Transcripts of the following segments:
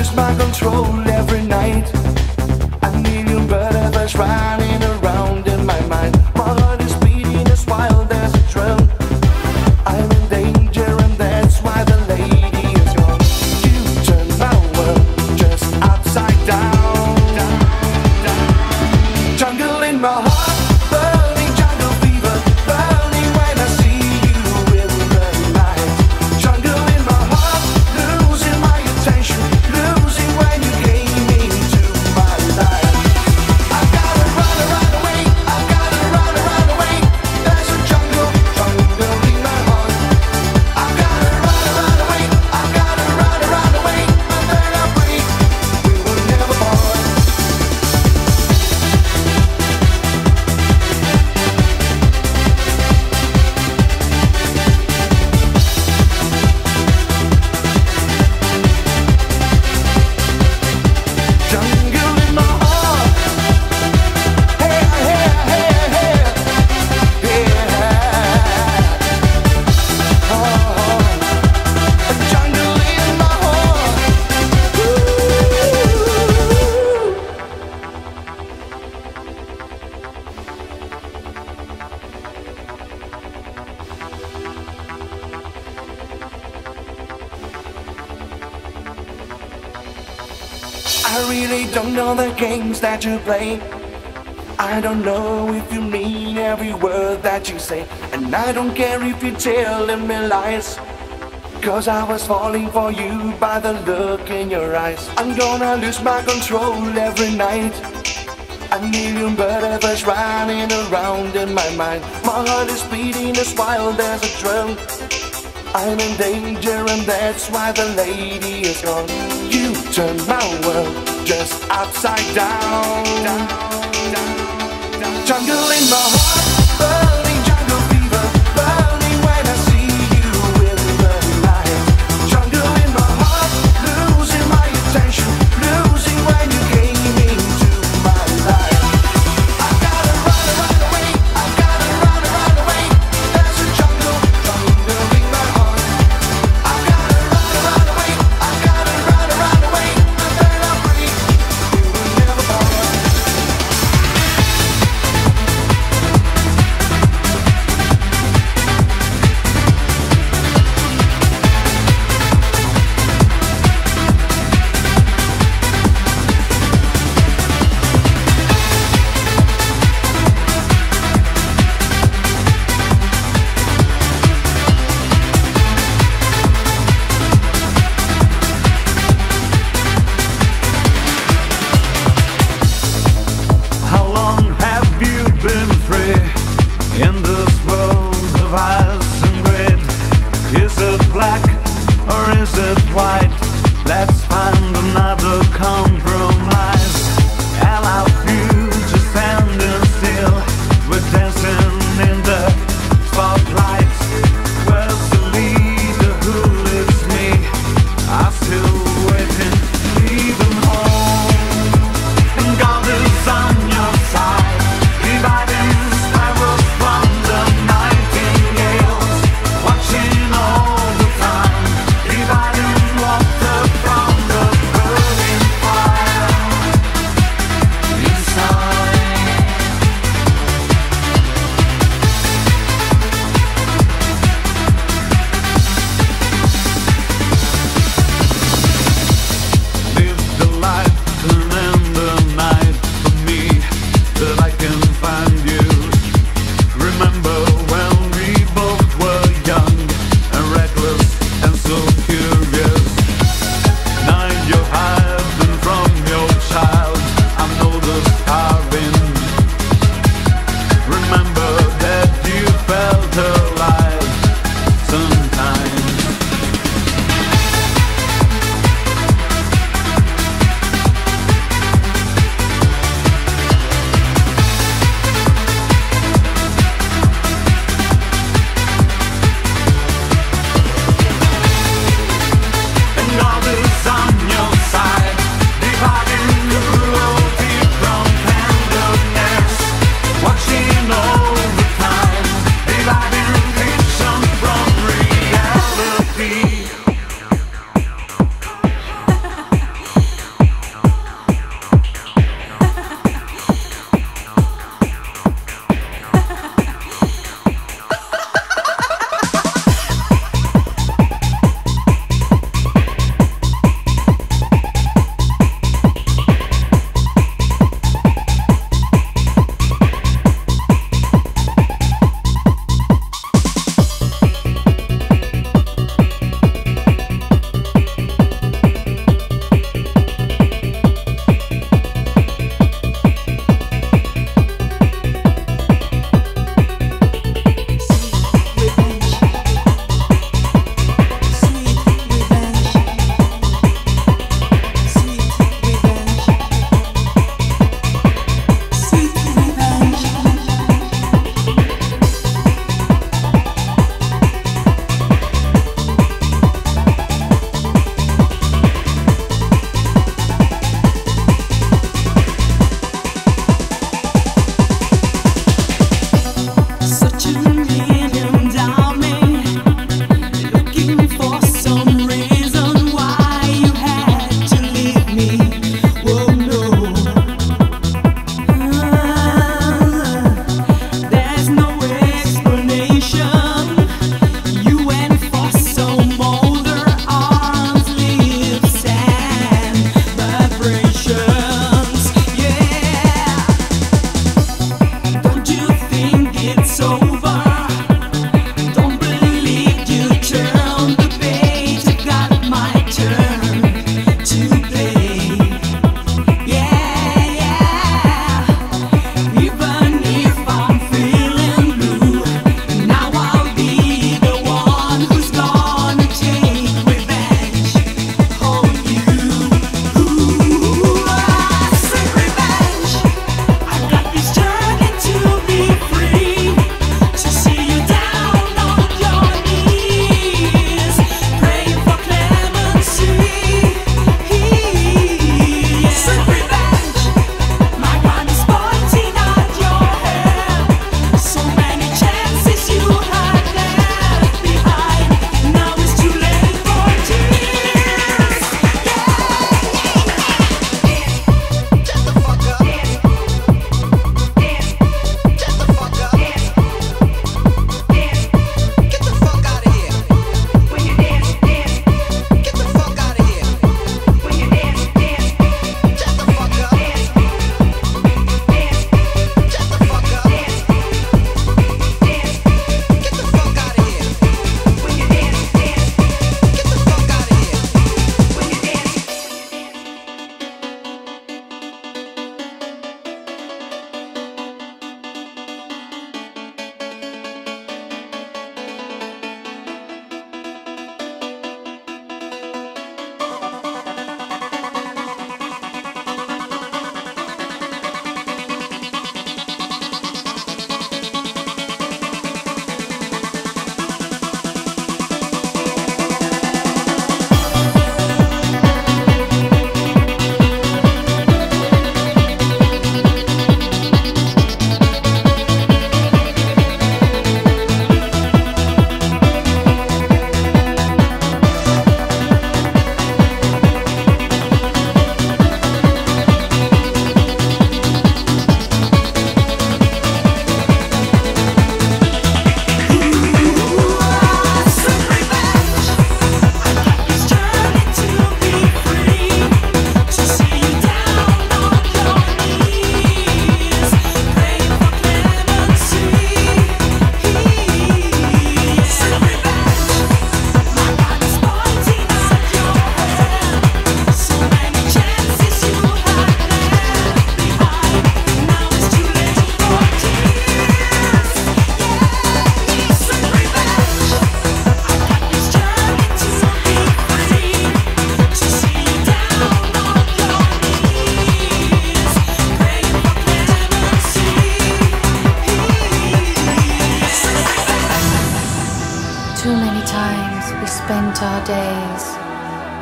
lose my control every night. I need you, but I was running around in my mind. My heart is beating as wild as a drum. I'm in danger and that's why the lady is gone. You turn my world just upside down, down, down. Jungle in my heart. I really don't know the games that you play. I don't know if you mean every word that you say. And I don't care if you're telling me lies, 'cause I was falling for you by the look in your eyes. I'm gonna lose my control every night. A million butterflies running around in my mind. My heart is beating as wild as a drum. I'm in danger and that's why the lady is gone. You turn my world just upside down, down, down, down. Jungle in my heart, burning jungle fever, burning when I see you in the light. Jungle in my heart, losing my attention, losing when you came into my life. I gotta run away, I gotta run away. There's a jungle, jungle in my heart. I gotta run away, I gotta run away. Walk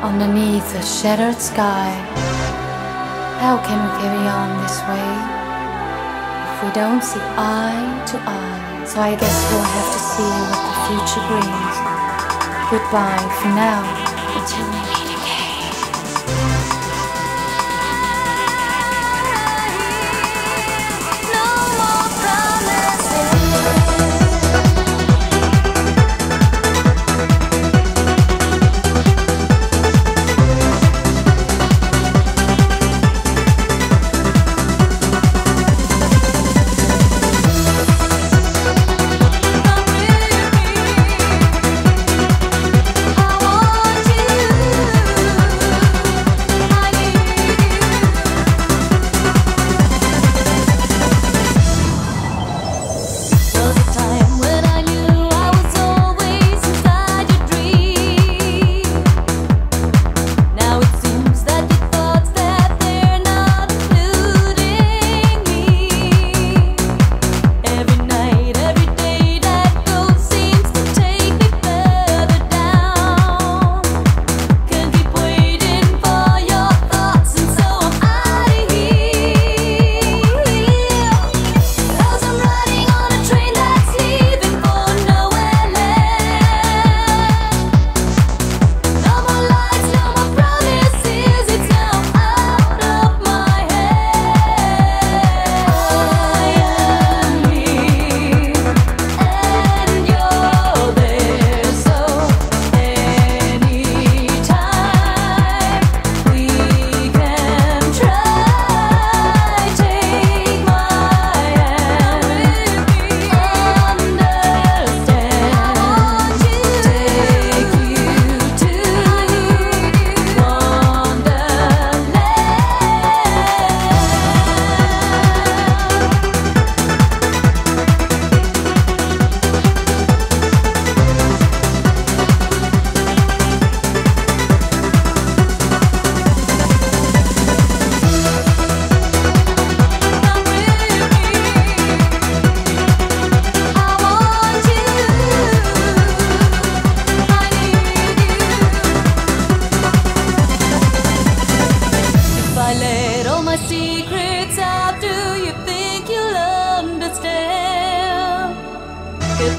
Underneath a shattered sky, how can we carry on this way if we don't see eye to eye? So I guess we'll have to see what the future brings. Goodbye for now, until we meet again.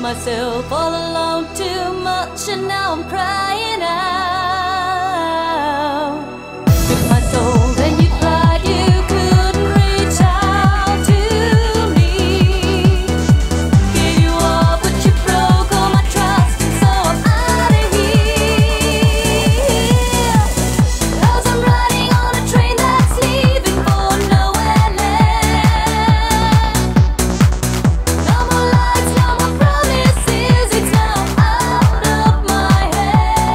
Myself all alone too much, and now I'm crying out. With my soul, then you cried, you couldn't reach out to me. Gave you all, but you broke all my trust, and so I'm out of here. 'Cause I'm riding on a train that's leaving for nowhere land. No more lights, no more. This is, it's now out of my head.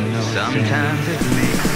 Sometimes it makes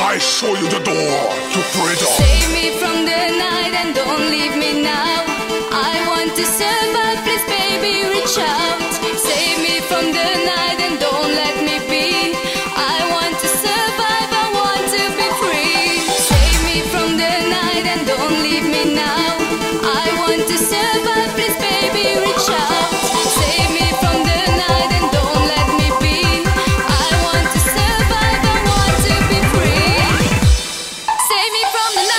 I show you the door to freedom. Save me from the night and don't leave me now. I want to survive, please baby reach out. Save me from the night and don't let me be. I want to survive, I want to be free. Save me from the night and don't leave me now. I want to survive, please baby reach out. Save me from the night and don't let me be. I want to survive, I want to be free. Save me from the night.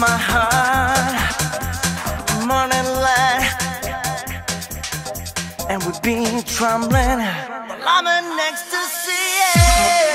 My heart, morning light, and we've been trembling. Well, I'm an ecstasy, yeah.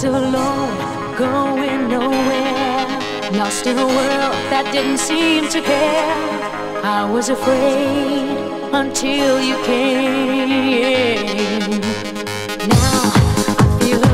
so alone, going nowhere, lost in a world that didn't seem to care. I was afraid until you came. Now see ya.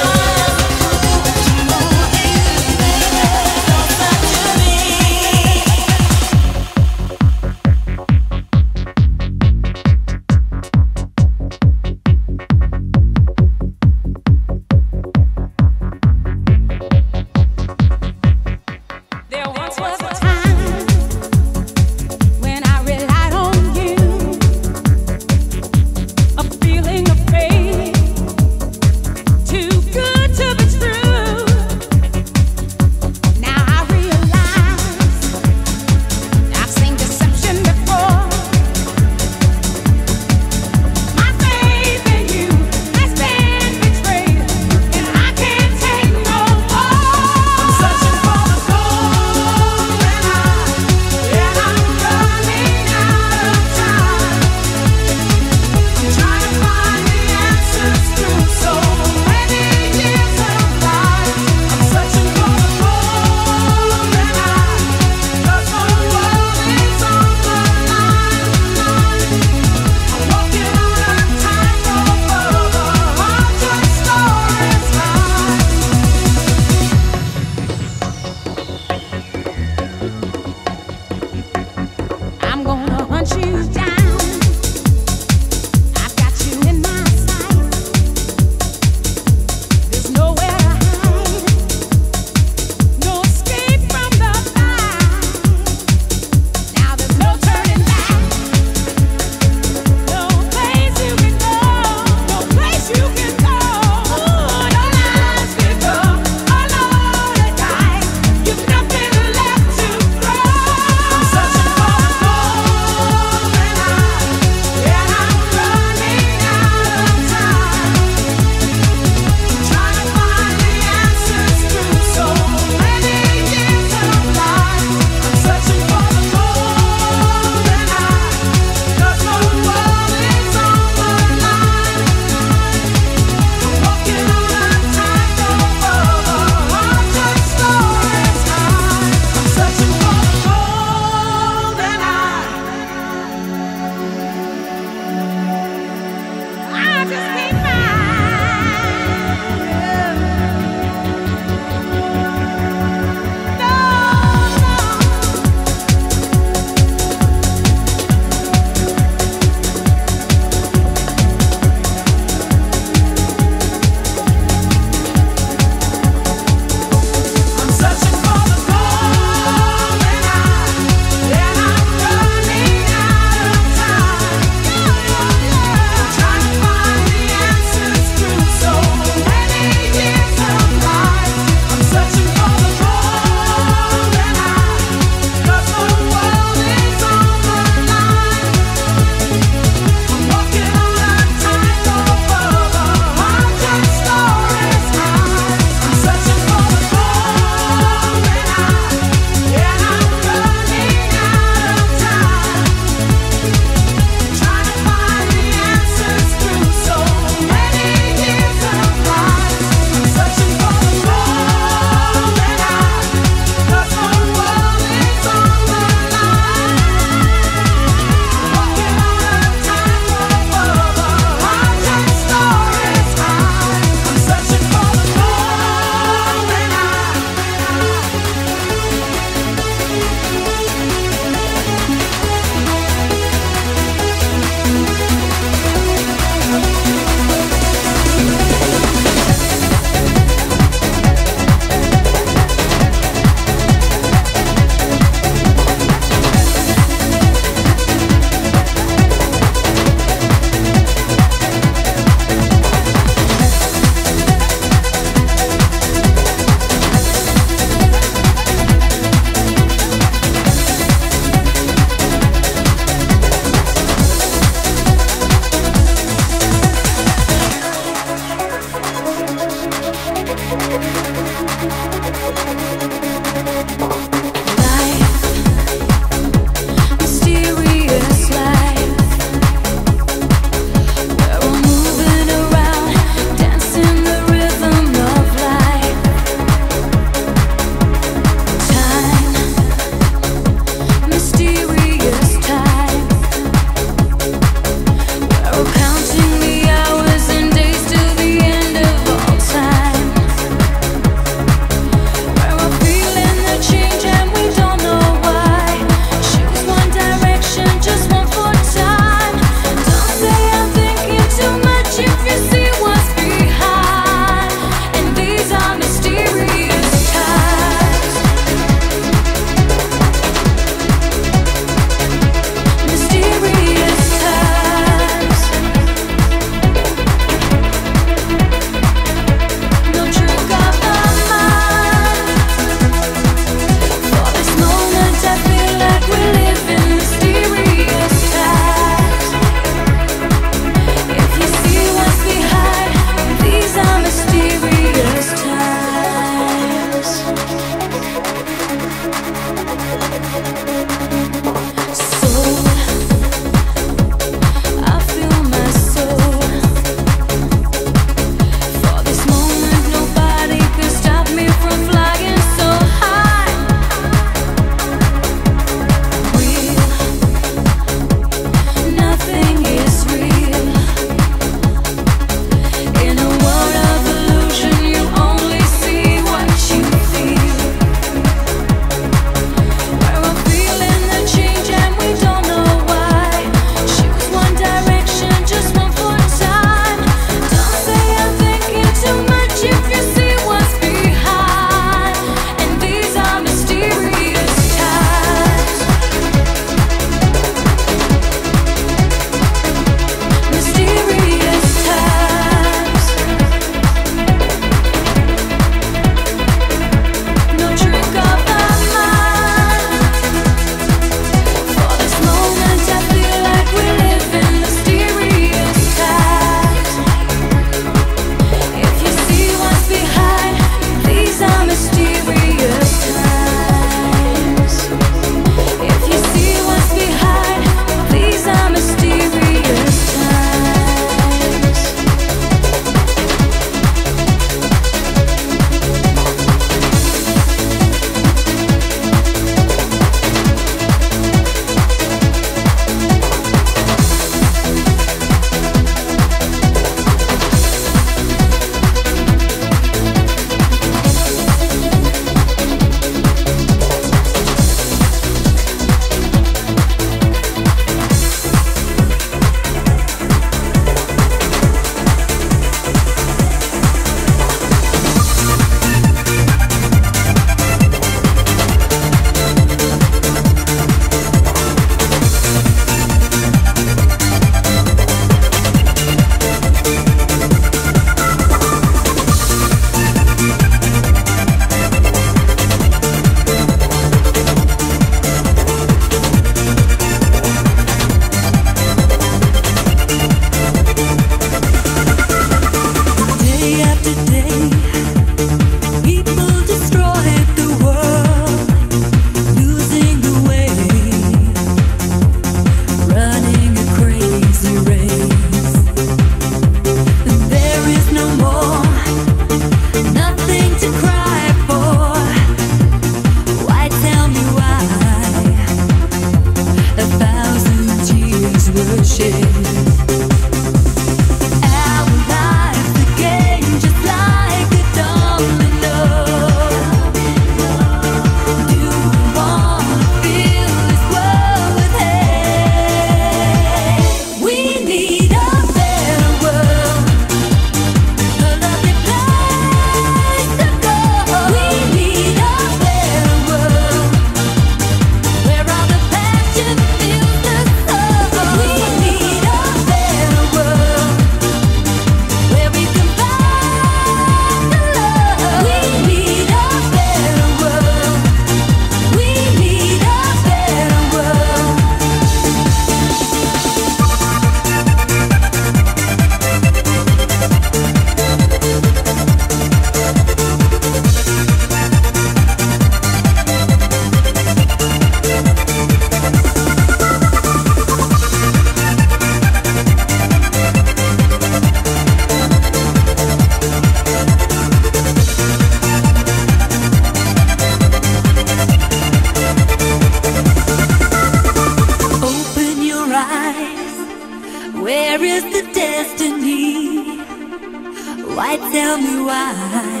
Why, tell me why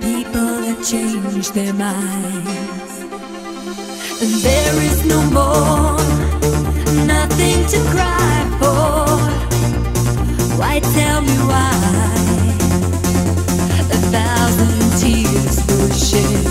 people have changed their minds, and there is no more, nothing to cry for. Why, tell me why a thousand tears were shed.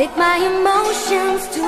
Take my emotions to